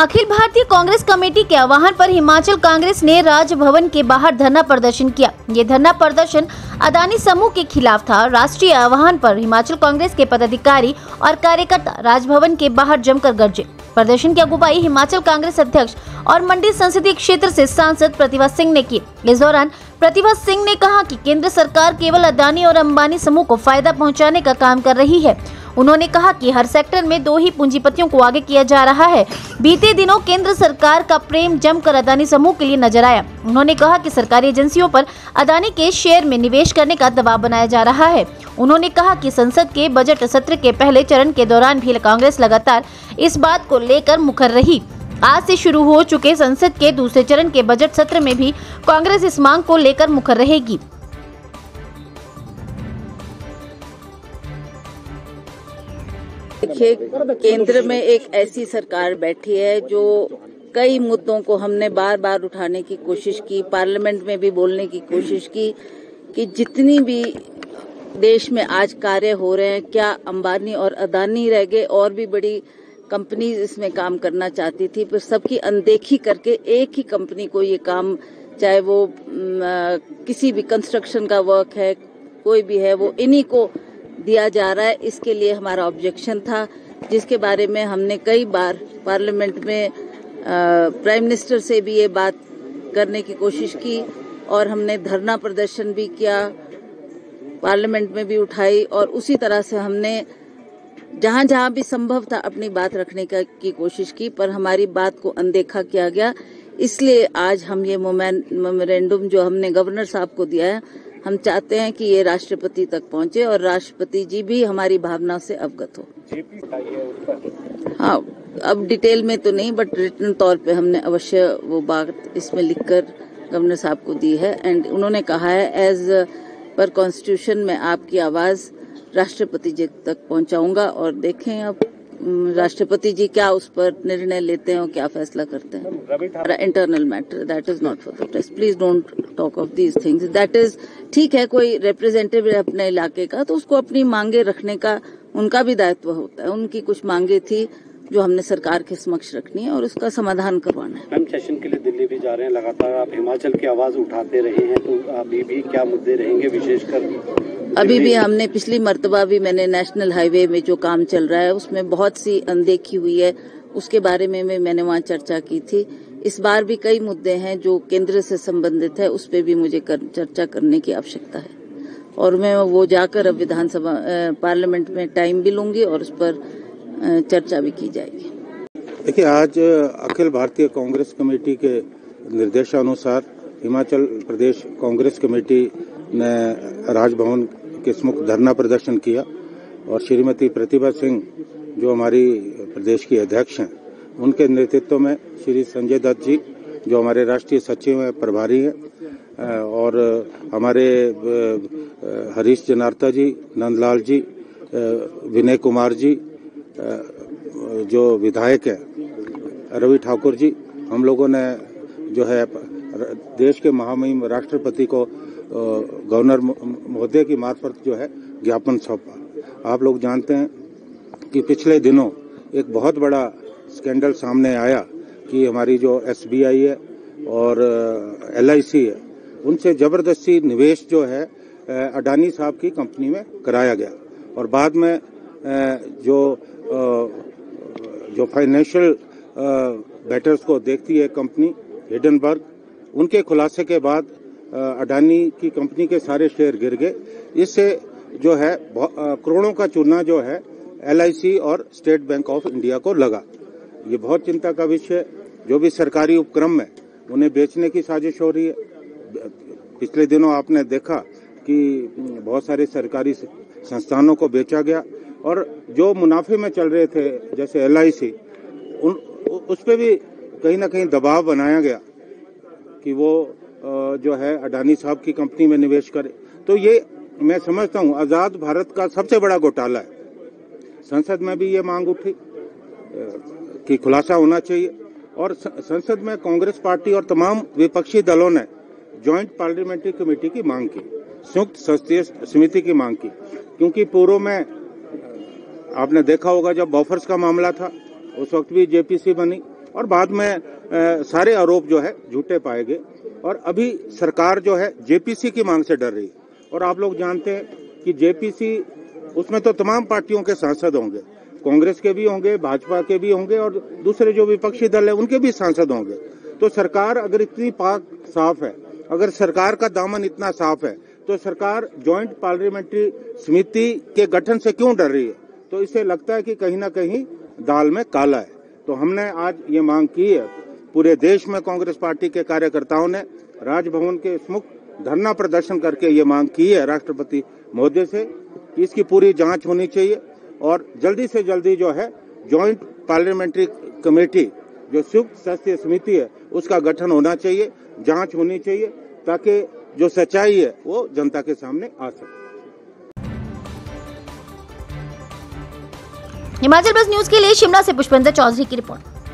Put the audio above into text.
Akhil Bharatiya Congress committee के आह्वान पर हिमाचल कांग्रेस ने राजभवन के बाहर धरना प्रदर्शन किया। ये धरना प्रदर्शन अडानी समूह के खिलाफ था। राष्ट्रीय आह्वान पर हिमाचल कांग्रेस के पदाधिकारी और कार्यकर्ता राजभवन के बाहर जमकर गरजे। प्रदर्शन की अगुवाई हिमाचल कांग्रेस अध्यक्ष और मंडी संसदीय क्षेत्र से सांसद प्रतिभा सिंह ने की। इस दौरान प्रतिभा सिंह ने कहा कि केंद्र सरकार केवल अडानी और अम्बानी समूह को फायदा पहुंचाने का काम कर रही है। उन्होंने कहा कि हर सेक्टर में दो ही पूंजीपतियों को आगे किया जा रहा है। बीते दिनों केंद्र सरकार का प्रेम जमकर अडानी समूह के लिए नजर आया। उन्होंने कहा कि सरकारी एजेंसियों पर अडानी के शेयर में निवेश करने का दबाव बनाया जा रहा है। उन्होंने कहा कि संसद के बजट सत्र के पहले चरण के दौरान भी कांग्रेस लगातार इस बात को लेकर मुखर रही। आज से शुरू हो चुके संसद के दूसरे चरण के बजट सत्र में भी कांग्रेस इस मांग को लेकर मुखर रहेगी। देखिए, केंद्र में एक ऐसी सरकार बैठी है जो कई मुद्दों को हमने बार बार उठाने की कोशिश की, पार्लियामेंट में भी बोलने की कोशिश की कि जितनी भी देश में आज कार्य हो रहे हैं, क्या अंबानी और अडानी रह गए, और भी बड़ी कंपनी इसमें काम करना चाहती थी, पर सबकी अनदेखी करके एक ही कंपनी को ये काम, चाहे वो किसी भी कंस्ट्रक्शन का वर्क है, कोई भी है, वो इन्हीं को दिया जा रहा है। इसके लिए हमारा ऑब्जेक्शन था, जिसके बारे में हमने कई बार पार्लियामेंट में प्राइम मिनिस्टर से भी ये बात करने की कोशिश की और हमने धरना प्रदर्शन भी किया, पार्लियामेंट में भी उठाई, और उसी तरह से हमने जहां जहां भी संभव था अपनी बात रखने की कोशिश की, पर हमारी बात को अनदेखा किया गया। इसलिए आज हम ये मेमोरेंडम जो हमने गवर्नर साहब को दिया है, हम चाहते हैं कि ये राष्ट्रपति तक पहुंचे और राष्ट्रपति जी भी हमारी भावना से अवगत हो। हाँ, अब डिटेल में तो नहीं, बट रिटर्न तौर पे हमने अवश्य वो बात इसमें लिखकर गवर्नर साहब को दी है। एंड उन्होंने कहा है एज पर कॉन्स्टिट्यूशन में आपकी आवाज़ राष्ट्रपति जी तक पहुंचाऊंगा, और देखें अब राष्ट्रपति जी क्या उस पर निर्णय लेते हैं और क्या फैसला करते हैं। Internal matter, that is not for the press, please don't talk of these things. That is ठीक है, कोई रिप्रेजेंटेटिव है अपने इलाके का तो उसको अपनी मांगे रखने का उनका भी दायित्व होता है। उनकी कुछ मांगे थी जो हमने सरकार के समक्ष रखनी है और उसका समाधान करवाना है। मैम, सेशन के लिए दिल्ली भी जा रहे हैं, लगातार आप हिमाचल की आवाज उठाते रहे हैं, तो अभी भी क्या मुद्दे रहेंगे? विशेषकर अभी भी हमने पिछली मर्तबा भी मैंने नेशनल हाईवे में जो काम चल रहा है उसमें बहुत सी अनदेखी हुई है, उसके बारे में मैंने वहाँ चर्चा की थी। इस बार भी कई मुद्दे हैं जो केंद्र से संबंधित है, उस पर भी मुझे चर्चा करने की आवश्यकता है और मैं वो जाकर अब विधानसभा पार्लियामेंट में टाइम भी लूंगी और उस पर चर्चा भी की जाएगी। देखिए, आज अखिल भारतीय कांग्रेस कमेटी के निर्देशानुसार हिमाचल प्रदेश कांग्रेस कमेटी ने राजभवन के सम्मुख धरना प्रदर्शन किया और श्रीमती प्रतिभा सिंह जो हमारी प्रदेश की अध्यक्ष हैं, उनके नेतृत्व में श्री संजय दत्त जी जो हमारे राष्ट्रीय सचिव हैं, प्रभारी हैं, और हमारे हरीश जनार्दन जी, नंदलाल जी, विनय कुमार जी जो विधायक हैं, रवि ठाकुर जी, हम लोगों ने जो है देश के महामहिम राष्ट्रपति को गवर्नर महोदय की मार्फत जो है ज्ञापन सौंपा। आप लोग जानते हैं कि पिछले दिनों एक बहुत बड़ा स्कैंडल सामने आया कि हमारी जो एसबीआई है और एलआईसी है, उनसे जबरदस्ती निवेश जो है अडानी साहब की कंपनी में कराया गया और बाद में जो फाइनेंशियल बैटर्स को देखती है कंपनी हिडनबर्ग, उनके खुलासे के बाद अडानी की कंपनी के सारे शेयर गिर गए। इससे जो है करोड़ों का चूना जो है एलआईसी और स्टेट बैंक ऑफ इंडिया को लगा। ये बहुत चिंता का विषय है। जो भी सरकारी उपक्रम है उन्हें बेचने की साजिश हो रही है। पिछले दिनों आपने देखा कि बहुत सारे सरकारी संस्थानों को बेचा गया और जो मुनाफे में चल रहे थे जैसे एलआईसी, उस पर भी कहीं ना कहीं दबाव बनाया गया कि वो जो है अडानी साहब की कंपनी में निवेश करे। तो ये मैं समझता हूँ आज़ाद भारत का सबसे बड़ा घोटाला है। संसद में भी ये मांग उठी कि खुलासा होना चाहिए और संसद में कांग्रेस पार्टी और तमाम विपक्षी दलों ने जॉइंट पार्लियामेंट्री कमेटी की मांग की, संयुक्त संसदीय समिति की मांग की, क्योंकि पूर्व में आपने देखा होगा जब बॉफर्स का मामला था उस वक्त भी जेपीसी बनी और बाद में सारे आरोप जो है झूठे पाए गए। और अभी सरकार जो है जेपीसी की मांग से डर रही है और आप लोग जानते हैं कि जेपीसी उसमें तो तमाम पार्टियों के सांसद होंगे, कांग्रेस के भी होंगे, भाजपा के भी होंगे और दूसरे जो विपक्षी दल है उनके भी सांसद होंगे। तो सरकार अगर इतनी पाक साफ है, अगर सरकार का दामन इतना साफ है तो सरकार जॉइंट पार्लियामेंट्री समिति के गठन से क्यों डर रही है? तो इससे लगता है कि कहीं ना कहीं दाल में काला है। तो हमने आज ये मांग की है, पूरे देश में कांग्रेस पार्टी के कार्यकर्ताओं ने राजभवन के सम्मुख धरना प्रदर्शन करके ये मांग की है राष्ट्रपति महोदय से कि इसकी पूरी जांच होनी चाहिए और जल्दी से जल्दी जो है जॉइंट पार्लियामेंट्री कमेटी जो संयुक्त शासी समिति है उसका गठन होना चाहिए, जांच होनी चाहिए ताकि जो सच्चाई है वो जनता के सामने आ सके। हिमाचल प्लस न्यूज के लिए शिमला से पुष्पिंदर चौधरी की रिपोर्ट।